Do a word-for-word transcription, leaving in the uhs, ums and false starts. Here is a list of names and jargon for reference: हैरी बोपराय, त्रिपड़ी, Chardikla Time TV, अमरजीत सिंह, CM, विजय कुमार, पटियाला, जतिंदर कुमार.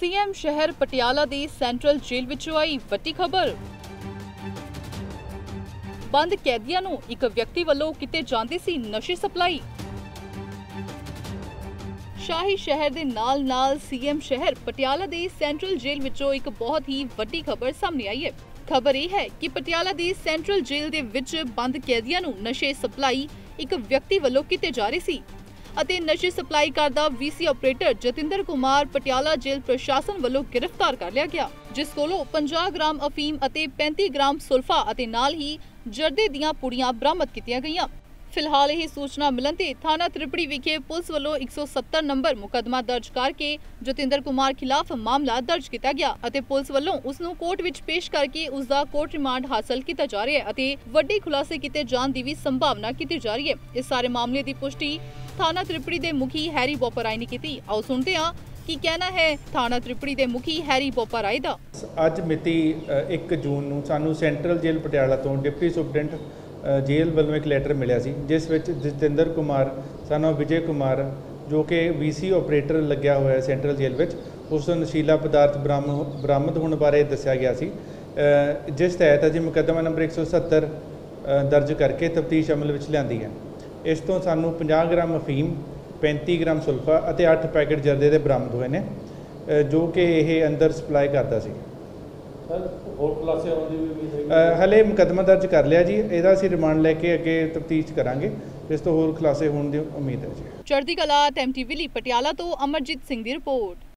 CM शहर पटियाला दी central jail विच आई वड्डी खबर। बंद कैदियों नूं एक व्यक्ति वालों किते जांदी सी नशे सप्लाई। शाही शहर दे नाल नाल सीएम शहर पटियाला दी सेंट्रल जेल विचों एक बहुत ही वड्डी खबर सामने आई है। खबर यह है कि पटियाला दी सेंट्रल जेल दे विच बंद कैदियों नूं नशे सप्लाई एक व्यक्ति वालों कीती जा रही सी अते नशे सप्लाई करदा VC operator जतिंदर कुमार पटियाला jail प्रशासन वालों गिरफ्तार कर लिया गया, जिस कोलों पचास ग्राम अफीम अते पैंतीस ग्राम सुल्फा अते नाल ही जर्दे दियां पुड़ियां बरामद कीतियां गईयां। फिलहाल यह सूचना मिलने थाना त्रिपड़ी विखे पुलिस वालों एक सौ सत्तर नंबर मुकदमा दर्ज करके जतिंदर कुमार खिलाफ मामला दर्ज किया गया अते पुलिस वालों उसनूं कोर्ट विच पेश करके उसका कोर्ट रिमांड हासिल किया जा रहा है अते वड्डे खुलासे किए जाने की भी संभावना की जा रही है। इस सारे मामले की पुष्टि थाना त्रिपड़ी के मुखी हैरी बोपराय ने की। आओ सुनते हैं की कहना है थाना त्रिपड़ी के मुखी हैरी बोपराय का। अज मिति एक जून नूं सानूं सेंट्रल जेल पटियाला तो डिप्टी सुपरडेंट जेल वालों एक लैटर मिलिया सी जिस विच जतिंदर कुमार सानों विजय कुमार जो कि वी सी ऑपरेटर लग्या हुआ है सेंट्रल जेल विच उस नशीला पदार्थ बरामद बरामद होने बारे दस्सिया गया सी, जिस तहत अजी मुकदमा नंबर एक सौ सत्तर दर्ज करके तफ्तीश अमल विच लिआंदी है। इस तों सानूं पचास ग्राम अफीम पैंती ग्राम सुल्फा अते अठ पैकेट जरदे दे बरामद होए ने जो कि यह अंदर सप्लाई करता सी। हले मुकदमा दर्ज कर लिया जी, एदा सी रिमांड लेके अगे तफ्तीश करांगे जिस तो होर खुलासे होने की उम्मीद है जी। चढ़दी कला टाइम टीवी पटियाला तो अमरजीत सिंह की रिपोर्ट।